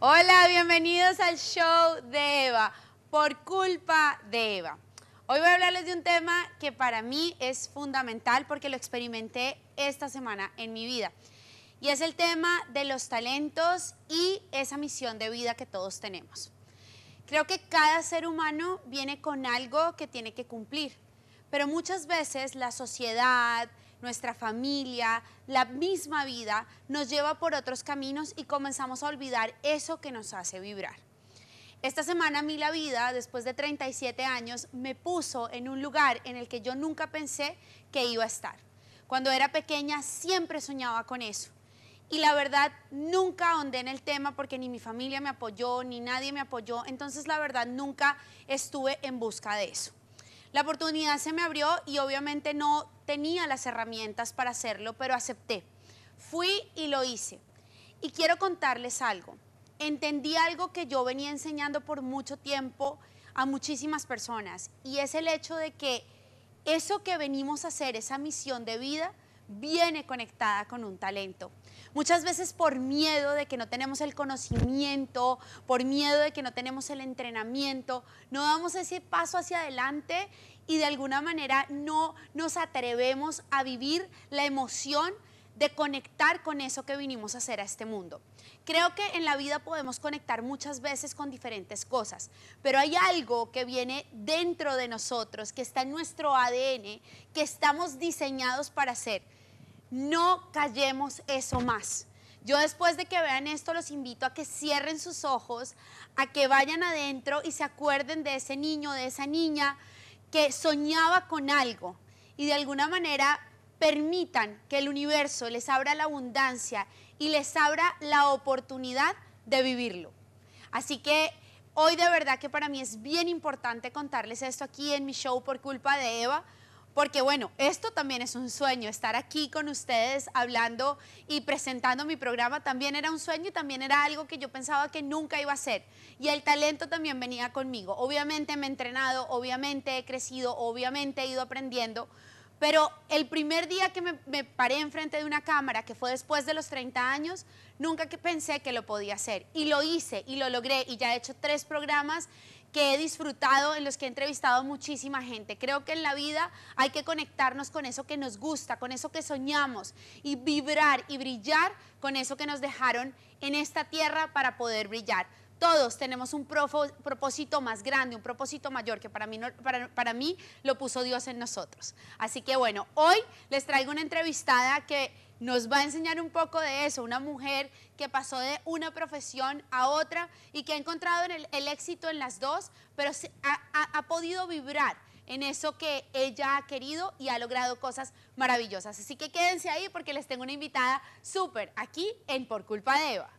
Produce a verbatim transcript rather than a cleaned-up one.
Hola, bienvenidos al show de Eva, por culpa de Eva. Hoy voy a hablarles de un tema que para mí es fundamental porque lo experimenté esta semana en mi vida. Y es el tema de los talentos y esa misión de vida que todos tenemos. Creo que cada ser humano viene con algo que tiene que cumplir, pero muchas veces la sociedad, nuestra familia, la misma vida nos lleva por otros caminos y comenzamos a olvidar eso que nos hace vibrar. Esta semana a mí la vida, después de treinta y siete años, me puso en un lugar en el que yo nunca pensé que iba a estar. Cuando era pequeña siempre soñaba con eso. Y la verdad nunca ahondé en el tema porque ni mi familia me apoyó, ni nadie me apoyó. Entonces la verdad nunca estuve en busca de eso. La oportunidad se me abrió y obviamente no tenía las herramientas para hacerlo, pero acepté. Fui y lo hice. Y quiero contarles algo. Entendí algo que yo venía enseñando por mucho tiempo a muchísimas personas, y es el hecho de que eso que venimos a hacer, esa misión de vida, viene conectada con un talento. Muchas veces por miedo de que no tenemos el conocimiento, por miedo de que no tenemos el entrenamiento, no damos ese paso hacia adelante y de alguna manera no nos atrevemos a vivir la emoción de conectar con eso que vinimos a hacer a este mundo. Creo que en la vida podemos conectar muchas veces con diferentes cosas, pero hay algo que viene dentro de nosotros, que está en nuestro A D N, que estamos diseñados para hacer. No callemos eso más. Yo después de que vean esto los invito a que cierren sus ojos, a que vayan adentro y se acuerden de ese niño, de esa niña que soñaba con algo y de alguna manera permitan que el universo les abra la abundancia y les abra la oportunidad de vivirlo. Así que hoy de verdad que para mí es bien importante contarles esto aquí en mi show por culpa de Eva. Porque bueno, esto también es un sueño, estar aquí con ustedes hablando y presentando mi programa también era un sueño y también era algo que yo pensaba que nunca iba a hacer. Y el talento también venía conmigo. Obviamente me he entrenado, obviamente he crecido, obviamente he ido aprendiendo, pero el primer día que me, me paré enfrente de una cámara, que fue después de los treinta años, nunca que pensé que lo podía hacer. Y lo hice y lo logré y ya he hecho tres programas que he disfrutado, en los que he entrevistado a muchísima gente. Creo que en la vida hay que conectarnos con eso que nos gusta, con eso que soñamos y vibrar y brillar con eso que nos dejaron en esta tierra para poder brillar. Todos tenemos un propósito más grande, un propósito mayor que para mí, no, para, para mí lo puso Dios en nosotros. Así que bueno, hoy les traigo una entrevistada que nos va a enseñar un poco de eso, una mujer que pasó de una profesión a otra y que ha encontrado el, el éxito en las dos, pero se, ha, ha, ha podido vibrar en eso que ella ha querido y ha logrado cosas maravillosas. Así que quédense ahí porque les tengo una invitada súper aquí en Por Culpa de Eva.